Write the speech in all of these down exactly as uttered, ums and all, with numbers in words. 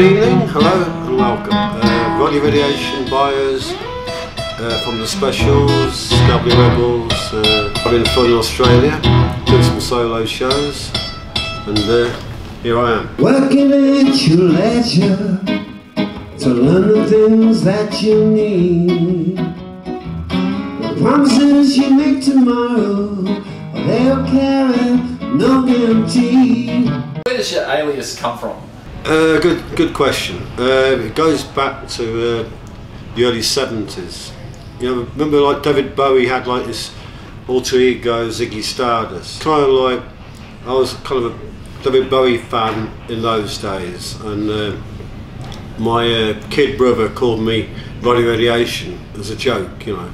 Good evening, hello and welcome. Uh, Roddy Radiation buyers uh, from The Specials, Skabilly Rebels, uh, having fun in Australia, doing some solo shows, and uh, here I am. Working at your leisure to learn the things that you need. The promises you make tomorrow, they'll carry no guarantee. Where does your alias come from? Uh, good, good question. Uh, it goes back to uh, the early seventies. You know, remember like David Bowie had like this alter ego, Ziggy Stardust. Kind of like I was kind of a David Bowie fan in those days, and uh, my uh, kid brother called me Roddy Radiation as a joke, you know.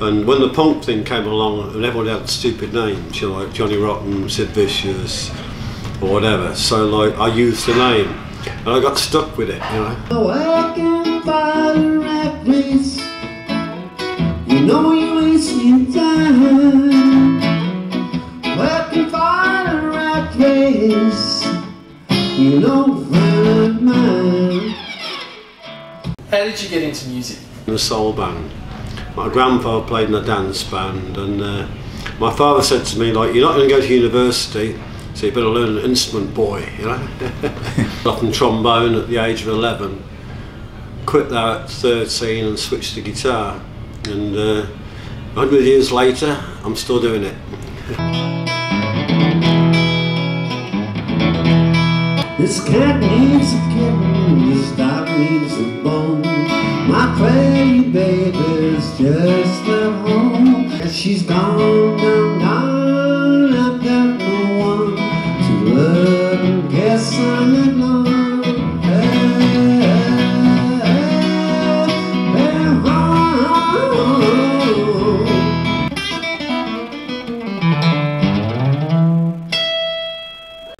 And when the punk thing came along, and everyone had stupid names, you know, like Johnny Rotten, Sid Vicious, or whatever, so like I used the name and I got stuck with it, you know. Oh, I can fight a rat race. You know you're wasting time. I can fight a rat race. You know find mine. How did you get into music? In a soul band. My grandfather played in a dance band, and uh, my father said to me, like, you're not going to go to university, so you better learn an instrument, boy, you know. Got in trombone at the age of eleven, quit that at thirteen and switched to guitar. And uh, one hundred years later, I'm still doing it. This cat needs a kitten, this dog needs a bone. My pretty baby's just at home. She's gone, gone, gone. Guess I'm in love.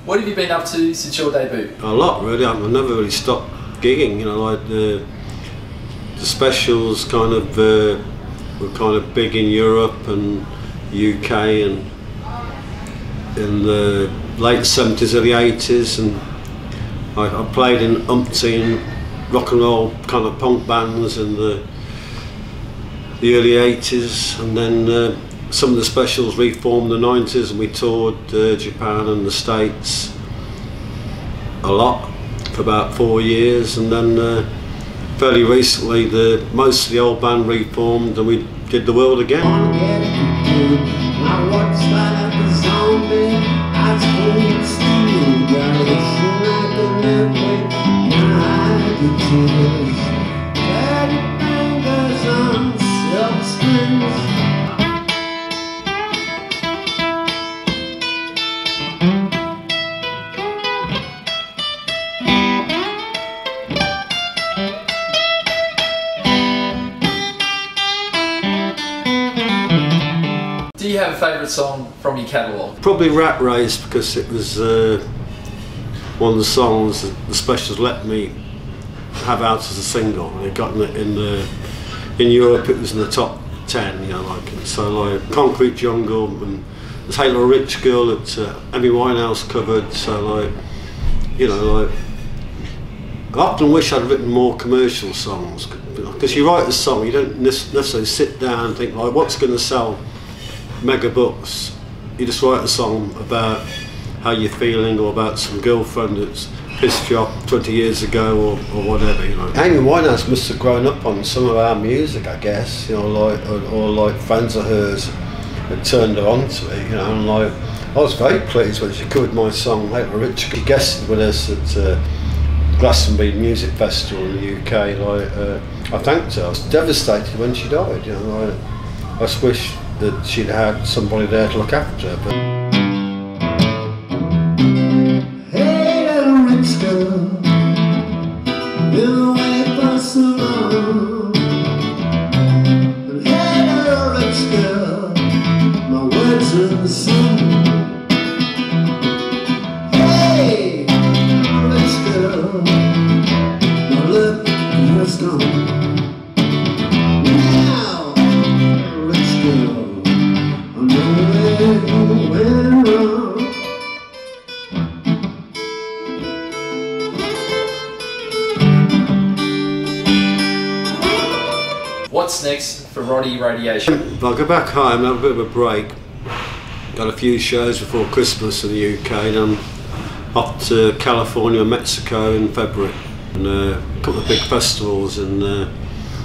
What have you been up to since your debut? A lot, really. I've never really stopped gigging. You know, like uh, the Specials kind of uh, were kind of big in Europe and U K and in the late seventies, early eighties, and I, I played in umpteen rock and roll kind of punk bands in the, the early eighties, and then uh, some of the Specials reformed in the nineties, and we toured uh, Japan and the States a lot for about four years, and then uh, fairly recently the most of the old band reformed and we did the world again. Do you have a favourite song from your catalogue? Probably Rat Race, because it was uh, one of the songs that the Specials let me have out as a single, and it got in the, in, the, in Europe it was in the top ten, you know, like, and so like Concrete Jungle and the Taylor Rich Girl that uh, Amy Winehouse covered, so like, you know, like, I often wish I'd written more commercial songs, because you write a song, you don't necessarily sit down and think like, what's going to sell mega books? You just write a song about how you're feeling, or about some girlfriend that's pissed you off twenty years ago, or, or whatever, you know. Amy Winehouse must have grown up on some of our music, I guess, you know, like, or, or like fans of hers that turned her on to it, you know, and like, I was very pleased when she covered my song, Late Rich. She guested with us at uh, Glastonbury Music Festival in the U K, like, uh, I thanked her. I was devastated when she died, you know, like, I just wish that she'd had somebody there to look after her. But Roddy Radiation. I go back home, have a bit of a break. Got a few shows before Christmas in the U K, and I'm off to California and Mexico in February. And uh, a couple of big festivals in uh,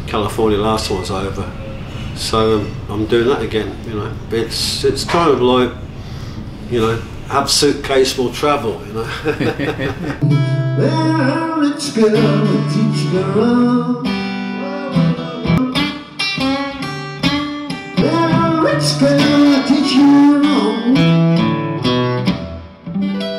California, last one's over. So um, I'm doing that again, you know. It's, it's kind of like, you know, have suitcase, will travel, you know. Well, let's go, teach girl. Well, let's go, teach you.